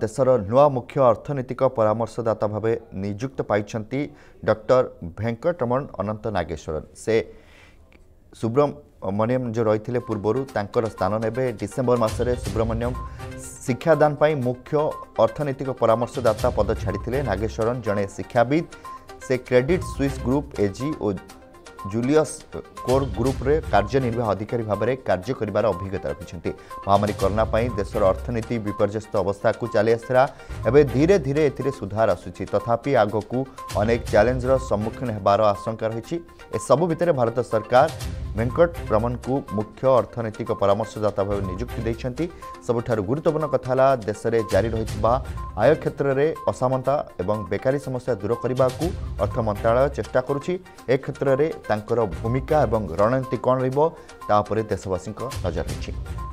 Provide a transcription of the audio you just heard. देशर नुआ मुख्य अर्थनैतिक परामर्शदाता भाव नियुक्त पाइछन्ति डॉक्टर वेंकटरमण अनंत नागेश्वरन। से सुब्रमण्यम जो रही पूर्वर तांकर स्थान ने डिसेंबर मासरे सुब्रमण्यम शिक्षादान पाई मुख्य अर्थनैतिक परामर्शदाता पद छाड़ी। नागेश्वरन जड़े शिक्षाविद, से क्रेडिट स्विस् ग्रुप एजी और जूलियस कोर ग्रुप रे कार्यनिर्वाह अधिकारी भाव में कार्य करार अभिज्ञता रखिंट। महामारी कोरोना पर देशर अर्थनीति विपर्यस्त अवस्था को चली आसला एवं धीरे धीरे ए सुधार आसूसी, तथापि आगकू अनेक चैलेंजर सम्मुखीन होबार आशंका रही। एसबू भितर भारत सरकार वेंकटरमण को मुख्य अर्थनैतिक परामर्शदाता भाव नियुक्ति देती। सबुठारु गुरुत्वपूर्ण कथा देश में जारी रही आय क्षेत्र में असमानता एवं बेकारी समस्या दूर करने को अर्थ मंत्रालय चेष्टा करुछि। ए क्षेत्र में भूमिका एवं रणनीति कौन रहिबो ता उपरे देशवासी नजर रही।